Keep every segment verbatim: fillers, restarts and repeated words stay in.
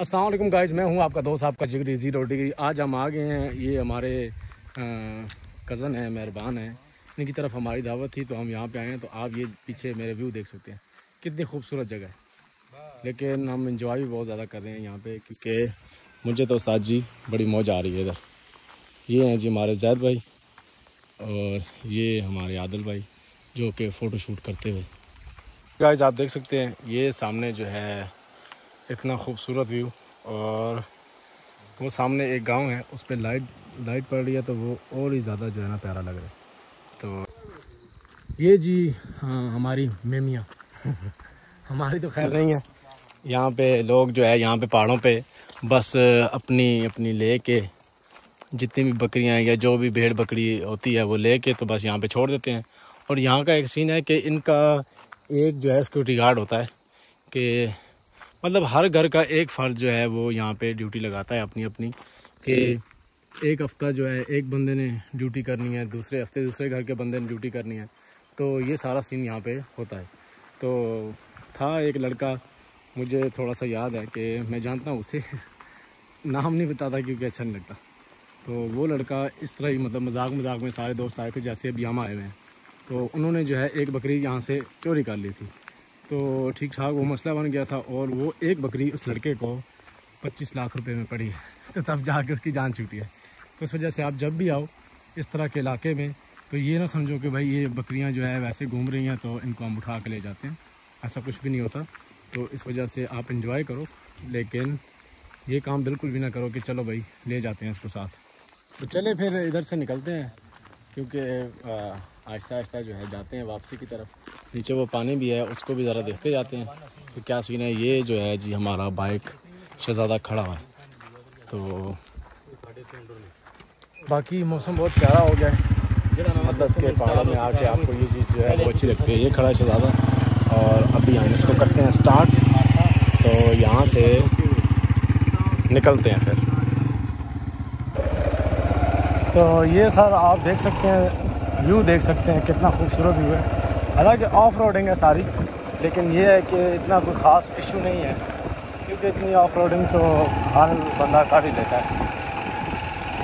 अस्सलाम वालेकुम गाइस, मैं हूं आपका दोस्त आपका जिगरी ज़ीरो डिग्री। आज हम आ गए हैं, ये हमारे कज़न हैं, मेहरबान हैं, इनकी तरफ हमारी दावत थी तो हम यहाँ पे आए हैं। तो आप ये पीछे मेरे व्यू देख सकते हैं, कितनी खूबसूरत जगह है, लेकिन हम इंजॉय भी बहुत ज़्यादा कर रहे हैं यहाँ पे, क्योंकि मुझे तो उस्ताद जी बड़ी मौज आ रही है। इधर ये हैं जी हमारे जैद भाई और ये हमारे आदिल भाई जो कि फ़ोटो शूट करते हुए। गाइस आप देख सकते हैं ये सामने जो है इतना खूबसूरत व्यू, और वो सामने एक गांव है, उस पर लाइट लाइट पड़ रही है तो वो और ही ज़्यादा जो है ना प्यारा लग रहा है। तो ये जी हाँ हमारी मेमिया हमारी तो खैर नहीं है। यहाँ पे लोग जो है यहाँ पे पहाड़ों पे बस अपनी अपनी ले के जितनी भी बकरियाँ या जो भी भेड़ बकरी होती है वो ले के तो बस यहाँ पे छोड़ देते हैं। और यहाँ का एक सीन है कि इनका एक जो है सिक्योरिटी गार्ड होता है, कि मतलब हर घर का एक फ़र्द जो है वो यहाँ पे ड्यूटी लगाता है अपनी अपनी, कि एक हफ़्ता जो है एक बंदे ने ड्यूटी करनी है, दूसरे हफ्ते दूसरे घर के बंदे ने ड्यूटी करनी है। तो ये सारा सीन यहाँ पे होता है। तो था एक लड़का, मुझे थोड़ा सा याद है कि मैं जानता हूँ उसे, नाम नहीं बताता क्योंकि अच्छा नहीं लगता। तो वो लड़का इस तरह ही मतलब मजाक मजाक में सारे दोस्त आए थे जैसे अभी हम आए हुए हैं, तो उन्होंने जो है एक बकरी यहाँ से चोरी कर ली थी। तो ठीक ठाक वो मसला बन गया था, और वो एक बकरी उस लड़के को पच्चीस लाख रुपए में पड़ी है, तो तब जाके उसकी जान छूटी है। तो उस वजह से आप जब भी आओ इस तरह के इलाके में तो ये ना समझो कि भाई ये बकरियां जो है वैसे घूम रही हैं तो इनको हम उठा के ले जाते हैं, ऐसा कुछ भी नहीं होता। तो इस वजह से आप इंजॉय करो, लेकिन ये काम बिल्कुल भी ना करो कि चलो भाई ले जाते हैं इसको साथ। तो चले फिर इधर से निकलते हैं, क्योंकि आहिस्ता आहिस्ता जो है जाते हैं वापसी की तरफ। नीचे वो पानी भी है, उसको भी ज़रा देखते जाते हैं तो क्या सीन है। ये जो है जी हमारा बाइक शहज़ादा खड़ा हुआ है। तो बाकी मौसम बहुत प्यारा हो गया है, मतलब के पहाड़ में आके आपको ये चीज़ जो है वो अच्छी लगती है। ये खड़ा है शहज़ादा, और अभी हम इसको करते हैं स्टार्ट, तो यहाँ से निकलते हैं फिर। तो ये सर आप देख सकते हैं व्यू, देख सकते हैं कितना खूबसूरत व्यू है। हालांकि ऑफ रोडिंग है सारी, लेकिन ये है कि इतना कोई ख़ास इशू नहीं है, क्योंकि इतनी ऑफ रोडिंग तो हर बंदा कर ही लेता है।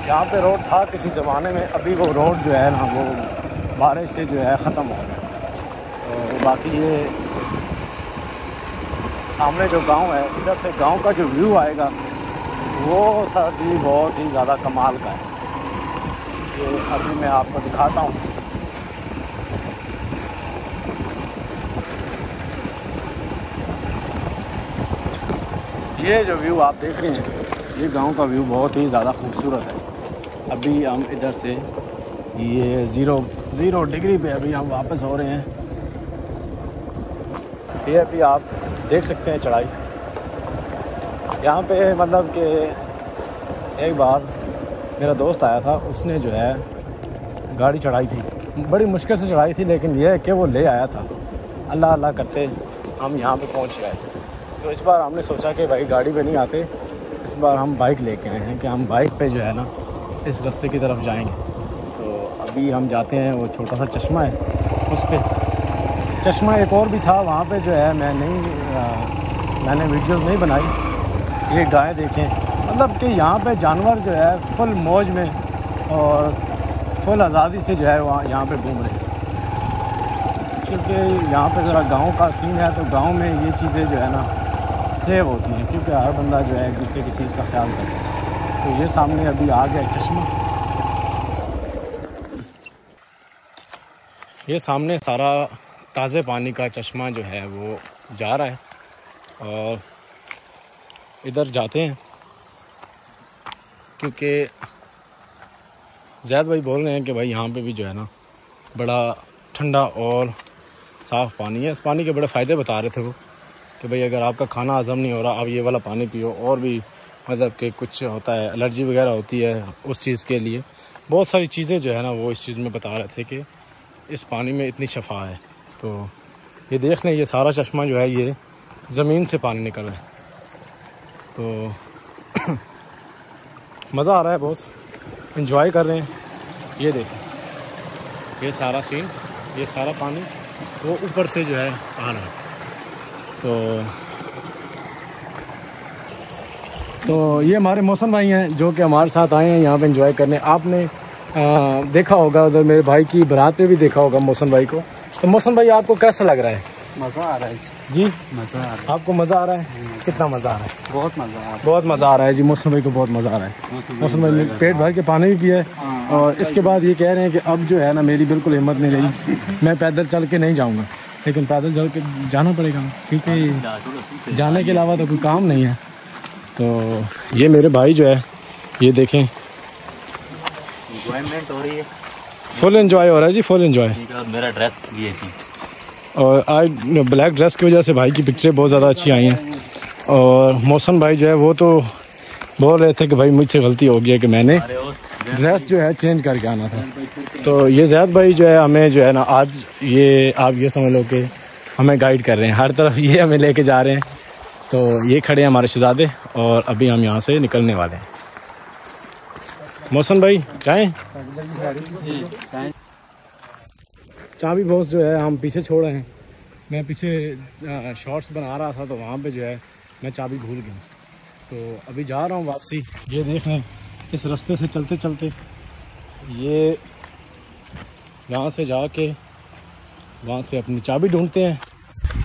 यहाँ पे रोड था किसी ज़माने में, अभी वो रोड जो है ना वो बारिश से जो है ख़त्म हो गया। तो बाकी ये सामने जो गांव है, इधर से गांव का जो व्यू आएगा वो सर जी बहुत ही ज़्यादा कमाल का है। ये अभी मैं आपको दिखाता हूँ। ये जो व्यू आप देख रहे हैं, ये गांव का व्यू बहुत ही ज़्यादा खूबसूरत है। अभी हम इधर से ये ज़ीरो ज़ीरो डिग्री पे अभी हम वापस हो रहे हैं। ये अभी आप देख सकते हैं चढ़ाई, यहाँ पे मतलब कि एक बार मेरा दोस्त आया था, उसने जो है गाड़ी चढ़ाई थी, बड़ी मुश्किल से चढ़ाई थी, लेकिन यह है कि वो ले आया था। अल्लाह अल्लाह करते हम यहाँ पे पहुँच गए। तो इस बार हमने सोचा कि भाई गाड़ी पे नहीं आते, इस बार हम बाइक लेके आए हैं कि हम बाइक पे जो है ना इस रास्ते की तरफ जाएंगे। तो अभी हम जाते हैं, वो छोटा सा चश्मा है उस पर। चश्मा एक और भी था, वहाँ पर जो है मैं नहीं मैंने वीडियोज़ नहीं बनाई। ये गाय देखें, मतलब कि यहाँ पे जानवर जो है फुल मौज में और फुल आज़ादी से जो है वहाँ यहाँ पे घूम रहे हैं, क्योंकि यहाँ पे ज़रा गांव का सीन है, तो गांव में ये चीज़ें जो है ना सेव होती हैं, क्योंकि हर बंदा जो है एक दूसरे की चीज़ का ख्याल करता है। तो ये सामने अभी आ गया चश्मा, ये सामने सारा ताज़े पानी का चश्मा जो है वो जा रहा है, और इधर जाते हैं क्योंकि ज़ैद भाई बोल रहे हैं कि भाई यहाँ पे भी जो है ना बड़ा ठंडा और साफ़ पानी है। इस पानी के बड़े फ़ायदे बता रहे थे वो, कि भाई अगर आपका खाना हज़म नहीं हो रहा आप ये वाला पानी पियो, और भी मतलब कि कुछ होता है एलर्जी वगैरह होती है उस चीज़ के लिए, बहुत सारी चीज़ें जो है ना वो इस चीज़ में बता रहे थे कि इस पानी में इतनी शफा है। तो ये देख लें, ये सारा चश्मा जो है ये ज़मीन से पानी निकल रहा है, तो मज़ा आ रहा है, बहुत इंजॉय कर रहे हैं। ये देखें ये सारा सीन, ये सारा पानी वो ऊपर से जो है आ रहा है। तो तो ये हमारे मौसम भाई हैं जो कि हमारे साथ आए हैं यहाँ पे एंजॉय करने। आपने आ, देखा होगा उधर मेरे भाई की बारात पे भी देखा होगा मौसम भाई को। तो मौसम भाई आपको कैसा लग रहा है? मज़ा आ रहा है जी। मज़ा आ रहा है। आपको मज़ा आ रहा है? कितना मज़ा आ रहा है? बहुत मज़ा आ रहा है। बहुत मज़ा आ रहा है जी। मौसम भाई को बहुत मज़ा आ रहा है। मौसम भाई पेट भर के पानी भी पिया है और इसके बाद ये कह रहे हैं कि अब जो है ना मेरी बिल्कुल हिम्मत नहीं रही, मैं पैदल चल के नहीं जाऊंगा, लेकिन पैदल चल के जाना पड़ेगा क्योंकि जाने के अलावा तो कोई काम नहीं है। तो ये मेरे भाई जो है ये देखें एंजॉयमेंट हो रही है, फुल एंजॉय हो रहा है जी, फुल एंजॉय। मेरा ड्रेस ये थी और आज ब्लैक ड्रेस की वजह से भाई की पिक्चरें बहुत ज़्यादा अच्छी आई हैं। और मौसम भाई जो है वो तो बोल रहे थे कि भाई मुझसे गलती हो गई है कि मैंने ड्रेस जो है चेंज करके आना था। तो ये ज़ैद भाई जो है हमें जो है ना आज ये आप ये समझ लो कि हमें गाइड कर रहे हैं, हर तरफ ये हमें लेके जा रहे हैं। तो ये खड़े हैं हमारे शहजादे और अभी हम यहाँ से निकलने वाले हैं। मौसम भाई चाय चाबी बॉस जो है हम पीछे छोड़ रहे हैं। मैं पीछे शॉर्ट्स बना रहा था तो वहाँ पर जो है मैं चाबी भूल गया, तो अभी जा रहा हूँ वापसी। ये देख रहे हैं इस रास्ते से चलते चलते ये यहाँ से जाके वहाँ से अपनी चाबी ढूंढते हैं।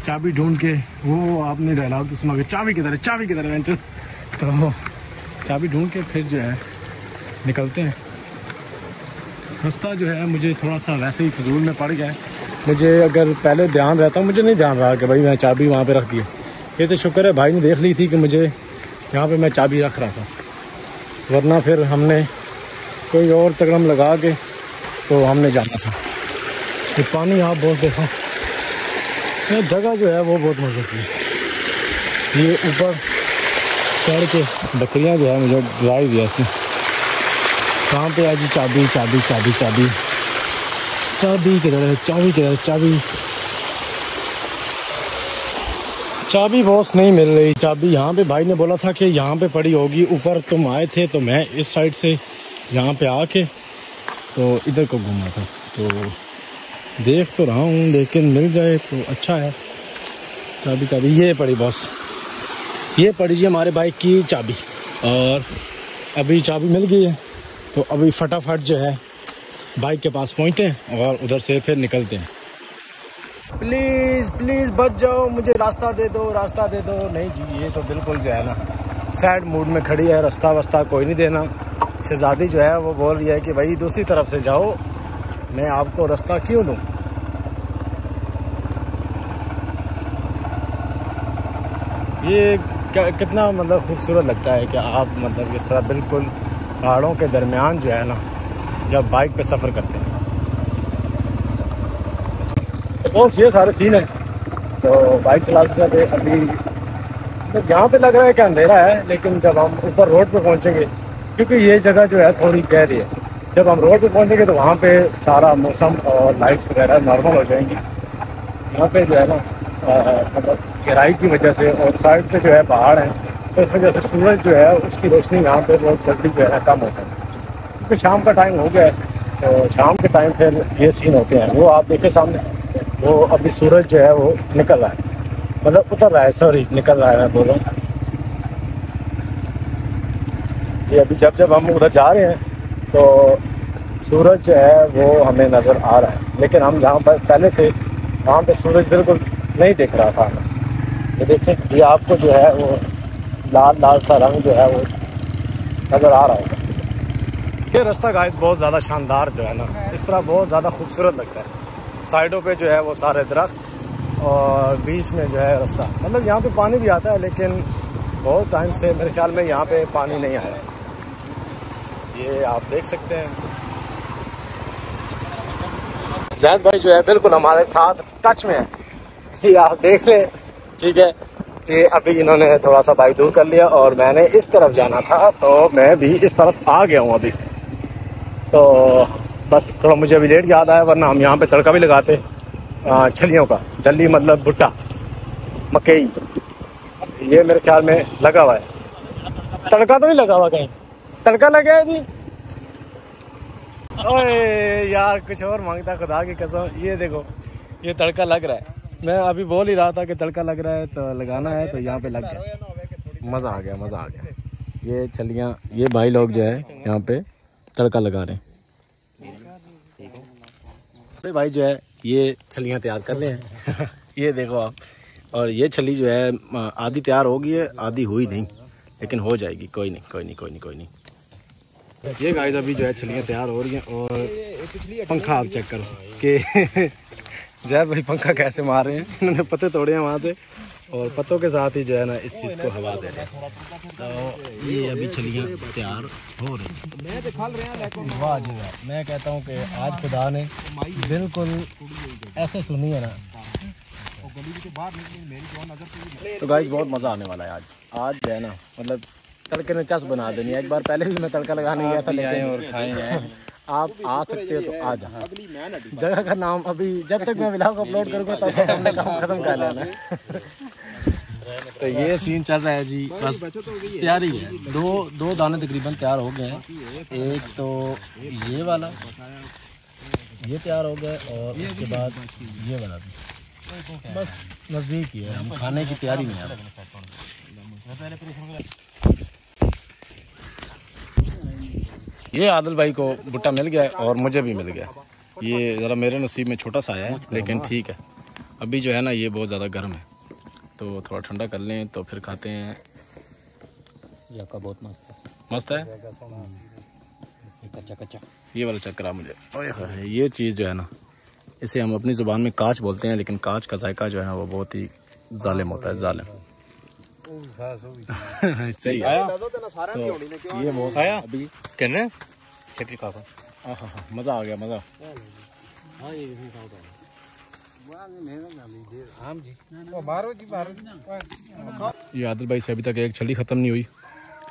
चाबी ढूंढ के वो आपने डायलॉग तो सुना कि चाबी किधर है, चाबी किधर है वेंचर। तो चाबी ढूंढ के फिर जो है निकलते हैं। रास्ता जो है मुझे थोड़ा सा वैसे ही फजूल में पड़ गया है। मुझे अगर पहले ध्यान रहता, मुझे नहीं ध्यान रहा कि भाई मैं चाबी वहाँ पर रख दी। ये तो शुक्र है भाई ने देख ली थी कि मुझे यहाँ पर मैं चाबी रख रहा था, वरना फिर हमने कोई और तकड़म लगा के तो हमने जाना था। ये पानी आप बहुत देखो, ये जगह जो है वो बहुत मज़े की है। ये ऊपर चढ़ के बकरियाँ जो है मुझे ड्राई दिया इसने। कहाँ पे आज चाबी चाबी चाबी चाबी चाबी किधर है, चाबी किधर है, चाबी चाबी बॉस नहीं मिल रही। चाबी यहाँ पे भाई ने बोला था कि यहाँ पे पड़ी होगी, ऊपर तुम आए थे तो मैं इस साइड से यहाँ पे आके तो इधर को घूमा था। तो देख तो रहा हूँ लेकिन मिल जाए तो अच्छा है। चाबी चाबी ये पड़ी बॉस, ये पड़ी जी हमारे बाइक की चाबी। और अभी चाबी मिल गई है तो अभी फटाफट जो है बाइक के पास पहुँचते हैं और उधर से फिर निकलते हैं। प्लीज़ प्लीज़ बच जाओ, मुझे रास्ता दे दो, रास्ता दे दो। नहीं जी ये तो बिल्कुल जो है ना सैड मूड में खड़ी है, रास्ता वस्ता कोई नहीं देना। शहजादी जो है वो बोल रही है कि भाई दूसरी तरफ से जाओ, मैं आपको रास्ता क्यों दूँ। ये कितना मतलब खूबसूरत लगता है कि आप मतलब इस तरह बिल्कुल पहाड़ों के दरमियान जो है ना जब बाइक पे सफ़र करते हैं। बस ये सारे सीन है। तो बाइक चलाते चलाते अभी तो यहाँ पे लग रहा है कि अंधेरा है, लेकिन जब हम ऊपर रोड पे पहुँचेंगे क्योंकि ये जगह जो है थोड़ी गहरी है, जब हम रोड पे पहुँचेंगे तो वहाँ पे सारा मौसम और लाइट्स वगैरह नॉर्मल हो जाएंगी। यहाँ पे जो है ना मतलब गहराई की वजह से और साइड पे जो है पहाड़ है तो इस वजह से सूरज जो है उसकी रोशनी यहाँ पर बहुत जल्दी जो है कम होता है क्योंकि शाम का टाइम हो गया है। तो शाम के टाइम फिर ये सीन होते हैं वो आप देखें सामने, वो अभी सूरज जो है वो निकल रहा है, मतलब उतर रहा है, सॉरी निकल रहा है मैं बोल रहा हूँ। ये अभी जब जब हम उधर जा रहे हैं तो सूरज जो है वो हमें नज़र आ रहा है, लेकिन हम जहाँ पर पहले थे वहाँ पे सूरज बिल्कुल नहीं दिख रहा था हमें। ये देखें ये आपको जो है वो लाल लाल सा रंग जो है वो नज़र आ रहा होगा। ये रास्ता गाइस बहुत ज़्यादा शानदार जो है ना इस तरह बहुत ज़्यादा खूबसूरत लगता है। साइडों पे जो है वो सारे दरख्त और बीच में जो है रास्ता, मतलब यहाँ पे पानी भी आता है लेकिन बहुत टाइम से मेरे ख्याल में यहाँ पे पानी नहीं आया। ये आप देख सकते हैं जैद भाई जो है बिल्कुल हमारे साथ टच में है, ये आप देख लें। ठीक है ये अभी इन्होंने थोड़ा सा बाइक दूर कर लिया और मैंने इस तरफ जाना था तो मैं भी इस तरफ आ गया हूँ अभी। तो बस थोड़ा मुझे अभी लेट याद आया, वरना हम यहाँ पे तड़का भी लगाते छलियों का। जल्दी मतलब भुट्टा मकई ये मेरे ख्याल में लगा हुआ है, तड़का तो नहीं लगा हुआ कहीं, तड़का लगा है जी। ओए यार कुछ और मांगता खुदा की कसम। ये देखो ये तड़का लग रहा है, मैं अभी बोल ही रहा था कि तड़का लग रहा है तो लगाना है, तो यहाँ पे लग गया। मज़ा आ गया, मज़ा आ गया। ये छलियाँ, ये भाई लोग जो है यहाँ पे तड़का लगा रहे हैं। अरे भाई जो है ये छलियाँ तैयार कर रहे हैं। ये देखो आप, और ये छली जो है आधी तैयार हो गई है, आधी हुई नहीं, लेकिन हो जाएगी, कोई नहीं कोई नहीं कोई नहीं कोई नहीं। ये गाइस अभी जो है छलियाँ तैयार हो रही हैं। और पंखा आप चेक करो कि जैद भाई पंखा कैसे मार रहे हैं। इन्होंने पत्ते तोड़े हैं वहाँ से और पत्तों के साथ ही जो है ना इस चीज़ को हवा दे रहे हैं। तो ये अभी छलियाँ तैयार हो रही हैं। वाह जी वाह, मैं कहता हूँ कि आज खुदा ने बिल्कुल ऐसे सुनी है ना। तो गाइस बहुत मज़ा आने वाला है आज। आज जो है ना मतलब तड़के ने चस बना देनी है। एक बार पहले भी मैं तड़का लगाने गया था, लेकिन और खाए आप आ सकते हो तो आ जाओ। जगह का नाम अभी जब तक मैं व्लॉग अपलोड करूँगा तब तक हमने काम खत्म कर लेना है। तो ये सीन चल रहा है जी, बस तैयारी है। दो दो दाने तकरीबन तैयार हो गए हैं। एक तो ये वाला ये तैयार हो गया और उसके बाद ये वाला भी, बस नज़दीक ही है, हम खाने की तैयारी में हैं। ये आदिल भाई को भुट्टा मिल गया है और मुझे भी मिल गया। ये ज़रा मेरे नसीब में छोटा सा आया है, लेकिन ठीक है। अभी जो है ना ये बहुत ज़्यादा गर्म है, तो थोड़ा ठंडा कर लें तो फिर खाते हैं। ये आपका बहुत मस्त है। मस्त है कच्चा कच्चा, ये वाला चक्कर मुझे। ओए ये चीज़ जो है ना इसे हम अपनी ज़ुबान में काच बोलते हैं, लेकिन काच का जायका जो है ना वो बहुत ही जालिम होता है, जालिम। सही आया तो ये बहुत आया अभी कहने छठी का। हाँ हाँ हाँ, मज़ा आ गया, मज़ा। ये आदिल भाई से अभी तक एक छली ख़त्म नहीं हुई,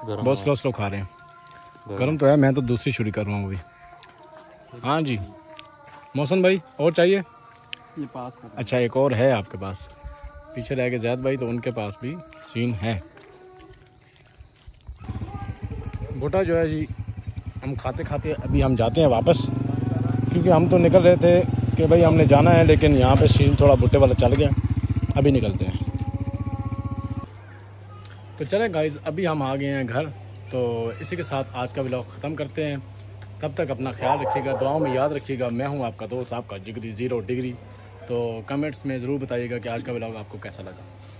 बहुत स्लो स्लो खा रहे हैं। गर्म तो है, मैं तो दूसरी शुरू कर रहा हूँ अभी। हाँ जी मोहसिन भाई, और चाहिए? अच्छा एक और है आपके पास, पीछे रह गए जैद भाई, तो उनके पास भी सीन है। भुट्टा जो है जी हम खाते खाते अभी हम जाते हैं वापस, क्योंकि हम तो निकल रहे थे कि भाई हमने जाना है, लेकिन यहाँ पे सीन थोड़ा भुट्टे वाला चल गया। अभी निकलते हैं। तो चले गाइज, अभी हम आ गए हैं घर। तो इसी के साथ आज का व्लॉग ख़त्म करते हैं। तब तक अपना ख्याल रखिएगा, दुआओं में याद रखिएगा। मैं हूँ आपका दोस्त, आपका जिगरी ज़ीरो डिग्री। तो कमेंट्स में ज़रूर बताइएगा कि आज का व्लॉग आपको कैसा लगा।